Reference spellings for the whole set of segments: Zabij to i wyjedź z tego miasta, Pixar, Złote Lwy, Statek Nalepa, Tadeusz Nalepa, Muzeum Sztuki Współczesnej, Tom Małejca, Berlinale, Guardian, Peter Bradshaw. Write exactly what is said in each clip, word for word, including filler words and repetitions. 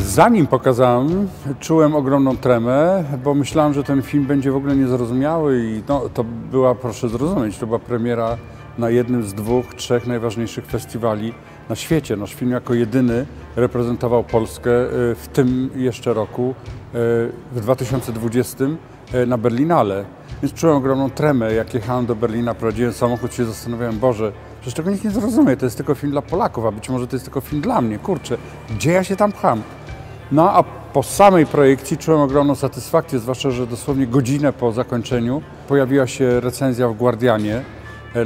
Zanim pokazałem, czułem ogromną tremę, bo myślałem, że ten film będzie w ogóle niezrozumiały i no, to była, proszę zrozumieć, to była premiera na jednym z dwóch, trzech najważniejszych festiwali na świecie. Nasz film jako jedyny reprezentował Polskę w tym jeszcze roku, w dwa tysiące dwudziestym, na Berlinale. Więc czułem ogromną tremę, jak jechałem do Berlina, prowadziłem samochód, się zastanawiałem, Boże, przecież tego nikt nie zrozumie, to jest tylko film dla Polaków, a być może to jest tylko film dla mnie, kurczę, gdzie ja się tam pcham? No a po samej projekcji czułem ogromną satysfakcję, zwłaszcza, że dosłownie godzinę po zakończeniu pojawiła się recenzja w Guardianie,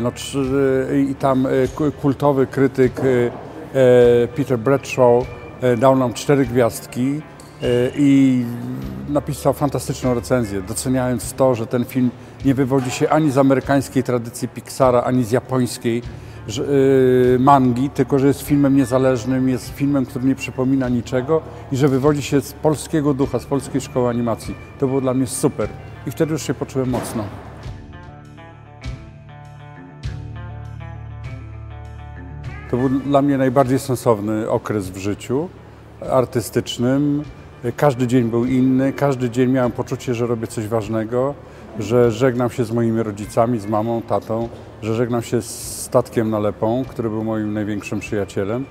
no, i tam kultowy krytyk Peter Bradshaw dał nam cztery gwiazdki i napisał fantastyczną recenzję, doceniając to, że ten film nie wywodzi się ani z amerykańskiej tradycji Pixara, ani z japońskiej mangi, tylko że jest filmem niezależnym, jest filmem, który nie przypomina niczego i że wywodzi się z polskiego ducha, z polskiej szkoły animacji. To było dla mnie super i wtedy już się poczułem mocno. To był dla mnie najbardziej sensowny okres w życiu artystycznym. Każdy dzień był inny, każdy dzień miałem poczucie, że robię coś ważnego, że żegnam się z moimi rodzicami, z mamą, tatą, że żegnam się z Statkiem Nalepą, który był moim największym przyjacielem.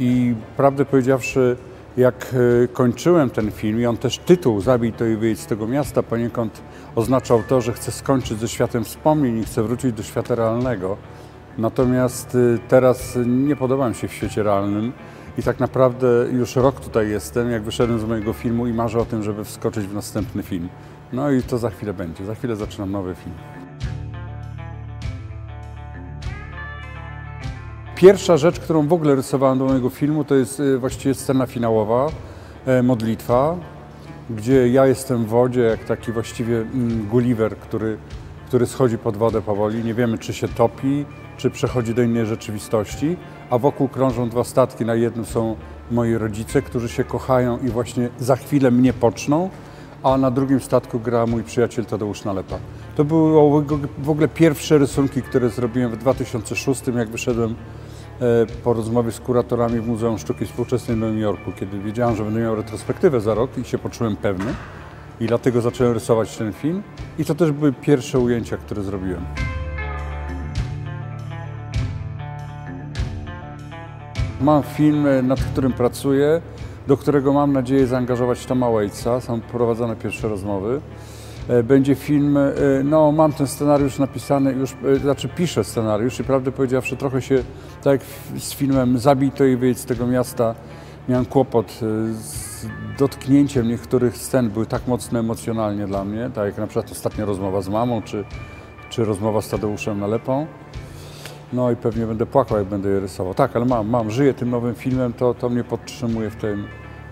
I prawdę powiedziawszy, jak kończyłem ten film i on też tytuł Zabij to i wyjedź z tego miasta poniekąd oznaczał to, że chcę skończyć ze światem wspomnień i chcę wrócić do świata realnego. Natomiast teraz nie podoba mi się w świecie realnym i tak naprawdę już rok tutaj jestem, jak wyszedłem z mojego filmu i marzę o tym, żeby wskoczyć w następny film. No i to za chwilę będzie, za chwilę zaczynam nowy film. Pierwsza rzecz, którą w ogóle rysowałem do mojego filmu, to jest właściwie scena finałowa, modlitwa, gdzie ja jestem w wodzie, jak taki właściwie Gulliver, który, który schodzi pod wodę powoli, nie wiemy, czy się topi, czy przechodzi do innej rzeczywistości, a wokół krążą dwa statki, na jednym są moi rodzice, którzy się kochają i właśnie za chwilę mnie poczną, a na drugim statku gra mój przyjaciel Tadeusz Nalepa. To były w ogóle pierwsze rysunki, które zrobiłem w dwa tysiące szóstym, jak wyszedłem po rozmowie z kuratorami w Muzeum Sztuki Współczesnej w Nowym Jorku, kiedy wiedziałem, że będę miał retrospektywę za rok i się poczułem pewny i dlatego zacząłem rysować ten film i to też były pierwsze ujęcia, które zrobiłem. Mam film, nad którym pracuję, do którego mam nadzieję zaangażować Toma Małejca. Są prowadzone pierwsze rozmowy. Będzie film, no mam ten scenariusz napisany już, znaczy piszę scenariusz i prawdę powiedziawszy trochę się, tak jak z filmem Zabij to i wyjedź z tego miasta, miałem kłopot z dotknięciem niektórych scen, były tak mocno emocjonalnie dla mnie, tak jak na przykład ostatnia rozmowa z mamą, czy, czy rozmowa z Tadeuszem Nalepą. No i pewnie będę płakał, jak będę je rysował. Tak, ale mam, mam, żyję tym nowym filmem, to, to mnie podtrzymuje w tym,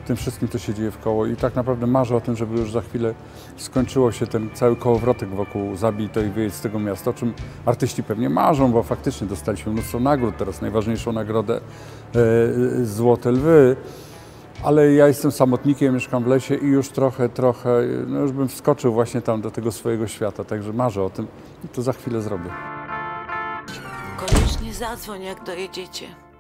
w tym wszystkim, co się dzieje wkoło. I tak naprawdę marzę o tym, żeby już za chwilę skończyło się ten cały kołowrotek wokół Zabij to i wyjedź z tego miasta, o czym artyści pewnie marzą, bo faktycznie dostaliśmy mnóstwo nagród, teraz najważniejszą nagrodę e, Złote Lwy. Ale ja jestem samotnikiem, mieszkam w lesie i już trochę, trochę, no już bym wskoczył właśnie tam do tego swojego świata, także marzę o tym i to za chwilę zrobię. Zadzwoń, jak dojedziecie.